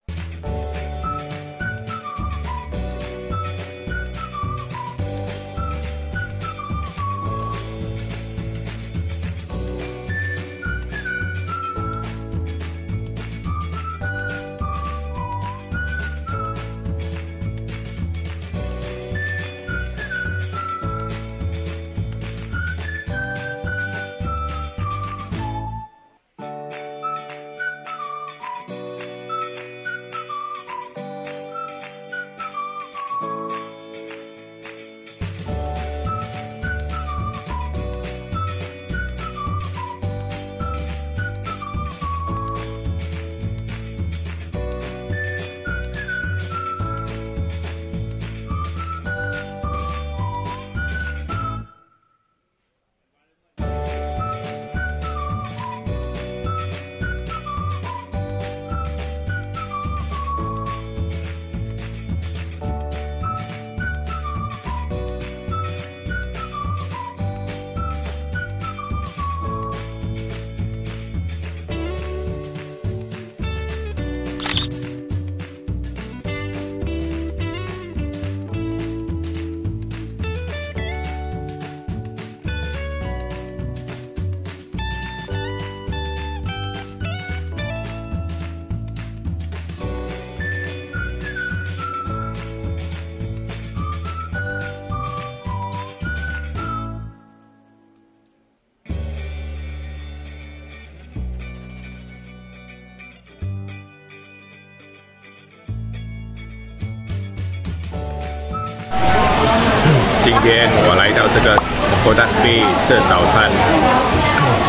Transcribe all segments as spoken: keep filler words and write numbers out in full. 今天我来到这个波达贝吃早餐，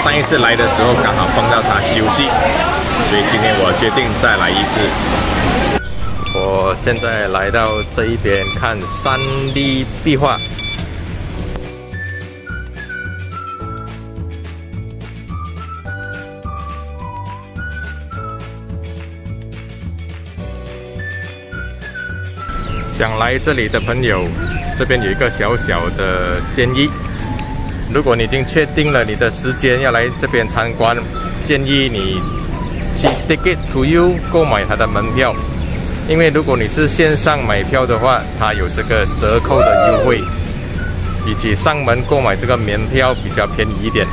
上一次来的时候刚好碰到他休息，所以今天我决定再来一次。我现在来到这一边看 三 D 壁画。 想来这里的朋友，这边有一个小小的建议：如果你已经确定了你的时间要来这边参观，建议你去 Ticket to You 购买它的门票，因为如果你是线上买票的话，它有这个折扣的优惠，比起上门购买这个门票比较便宜一点。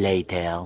later.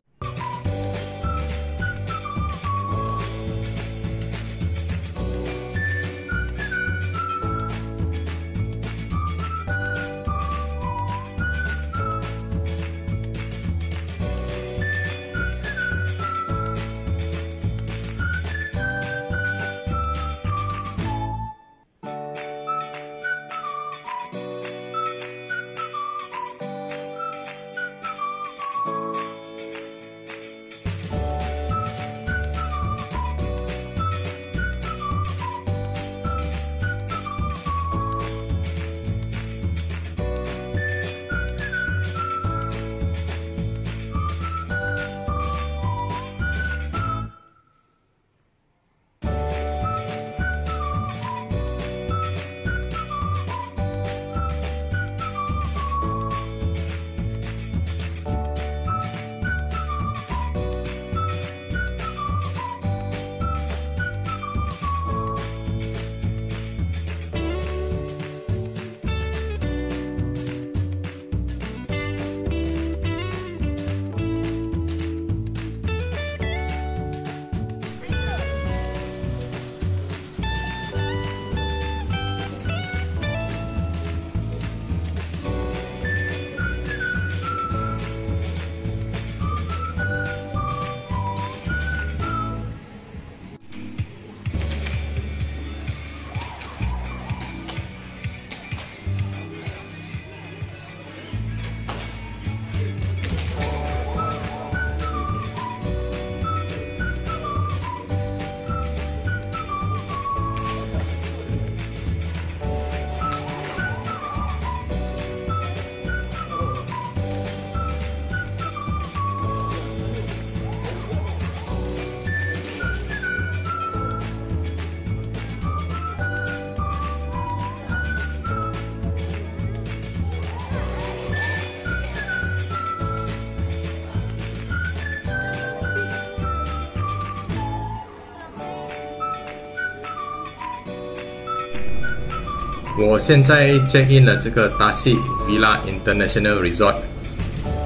我现在 check in 了这个 Family Villa International Resort，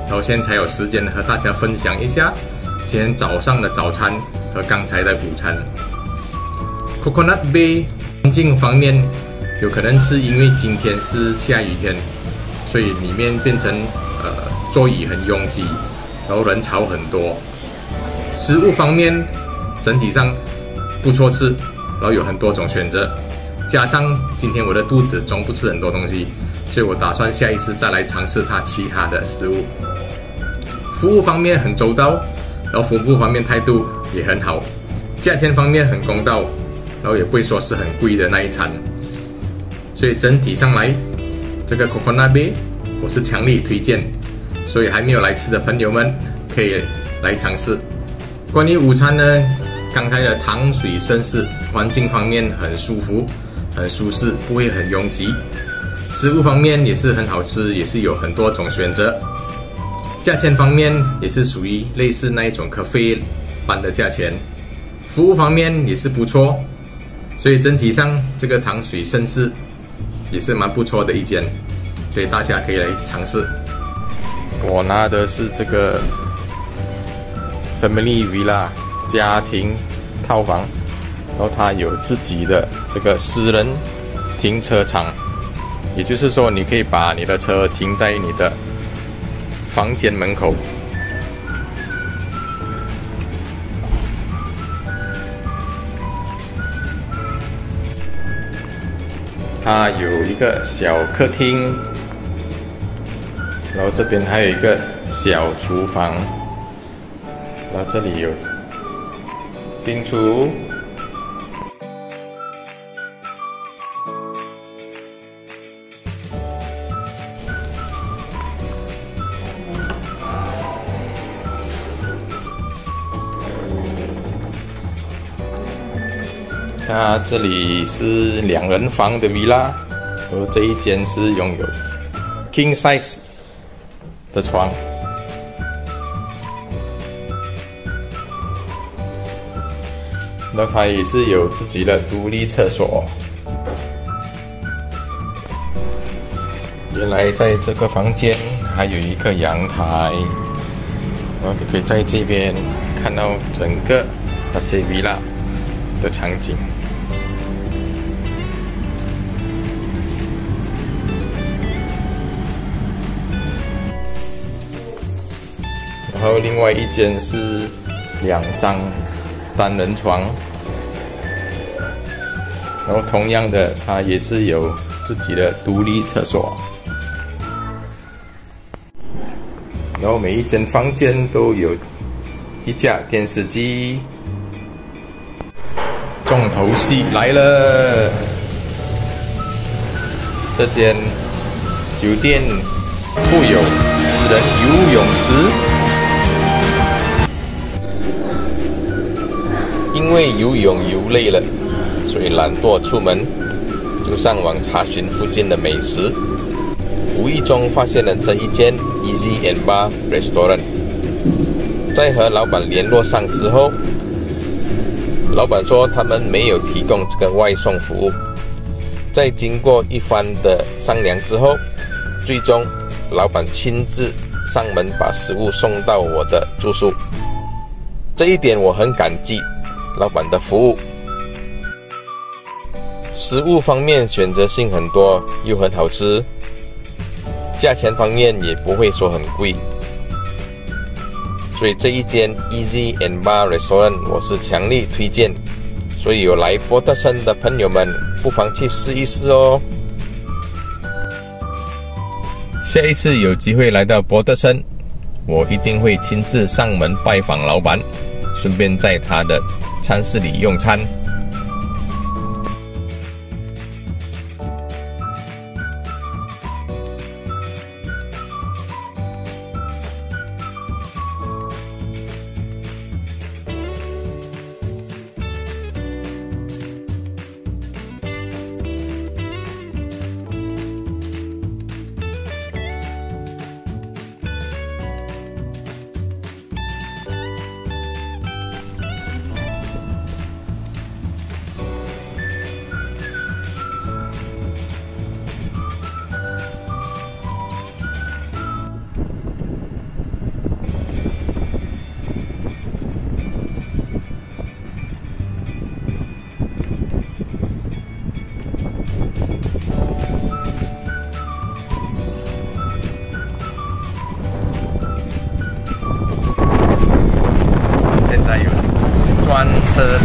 到现在才有时间和大家分享一下今天早上的早餐和刚才的午餐。Coconut Bay 环境方面，有可能是因为今天是下雨天，所以里面变成呃座椅很拥挤，然后人潮很多。食物方面，整体上不错吃，然后有很多种选择。 加上今天我的肚子装不吃很多东西，所以我打算下一次再来尝试它其他的食物。服务方面很周到，然后服务方面态度也很好，价钱方面很公道，然后也不会说是很贵的那一餐。所以整体上来，这个 Coconut Bay 我是强力推荐，所以还没有来吃的朋友们可以来尝试。关于午餐呢，刚才的糖水盛世，环境方面很舒服。 很舒适，不会很拥挤。食物方面也是很好吃，也是有很多种选择。价钱方面也是属于类似那一种咖啡般的价钱。服务方面也是不错，所以整体上这个糖水盛世也是蛮不错的一间，所以大家可以来尝试。我拿的是这个 Family Villa 家庭套房。 然后它有自己的这个私人停车场，也就是说，你可以把你的车停在你的房间门口。它有一个小客厅，然后这边还有一个小厨房，然后这里有冰橱。 那这里是两人房的 villa， 而这一间是拥有 king size 的床。那它也是有自己的独立厕所。原来在这个房间还有一个阳台，然后你可以在这边看到整个那些 villa 的场景。 然后另外一间是两张单人床，然后同样的，它也是有自己的独立厕所，然后每一间房间都有一架电视机。重头戏来了，这间酒店附有私人游泳池。 因为游泳游累了，所以懒惰出门，就上网查询附近的美食。无意中发现了这一间 Easy and Bar Restaurant。在和老板联络上之后，老板说他们没有提供这个外送服务。在经过一番的商量之后，最终老板亲自上门把食物送到我的住宿。这一点我很感激。 老板的服务，食物方面选择性很多，又很好吃，价钱方面也不会说很贵，所以这一间 Easy and Bar Restaurant 我是强力推荐，所以有来波特森的朋友们不妨去试一试哦。下一次有机会来到波特森，我一定会亲自上门拜访老板。 顺便在他的餐室里用餐。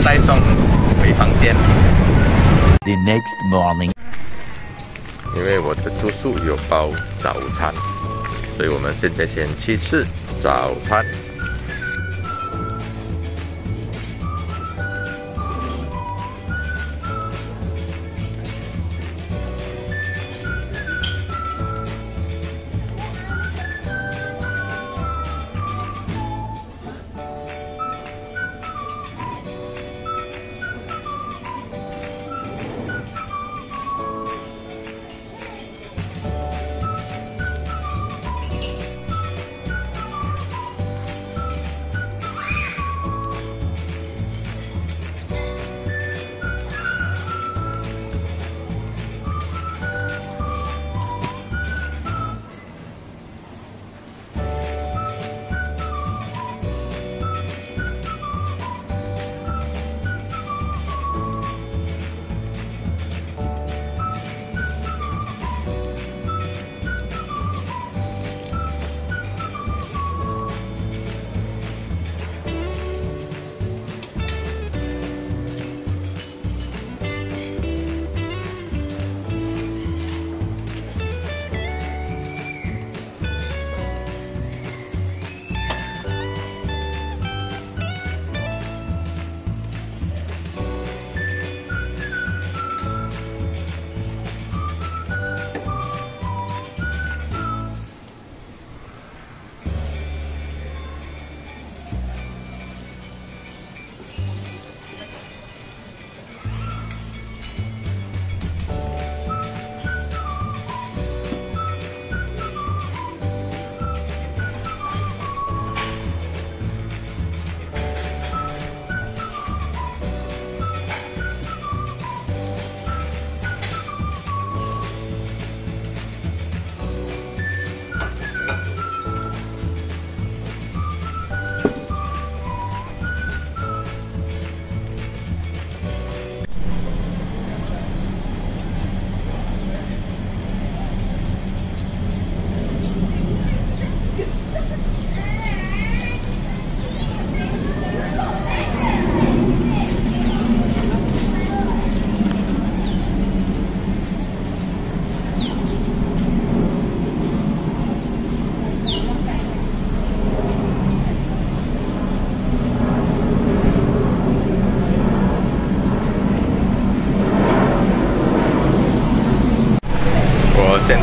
带送回房间。The next morning， 因为我的住宿有包早餐，所以我们现在先去吃早餐。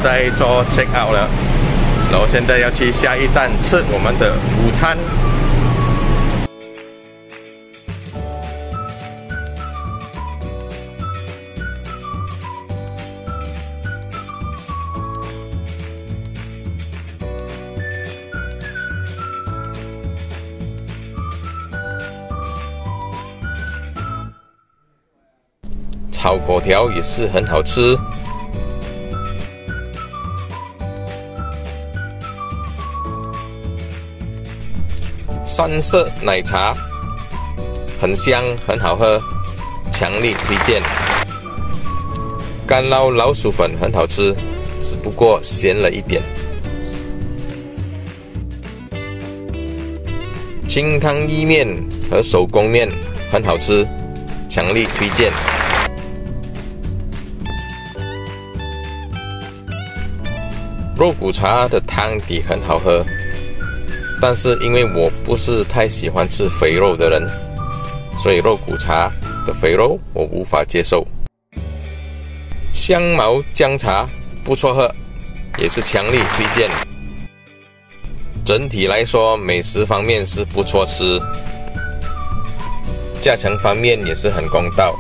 在做 check out 了，然后现在要去下一站吃我们的午餐。 炒粿条也是很好吃。三色奶茶很香，很好喝，强力推荐。干捞老鼠粉很好吃，只不过咸了一点。清汤意面和手工面很好吃，强力推荐。 肉骨茶的汤底很好喝，但是因为我不是太喜欢吃肥肉的人，所以肉骨茶的肥肉我无法接受。香茅姜茶不错喝，也是强力推荐。整体来说，美食方面是不错吃，价钱方面也是很公道，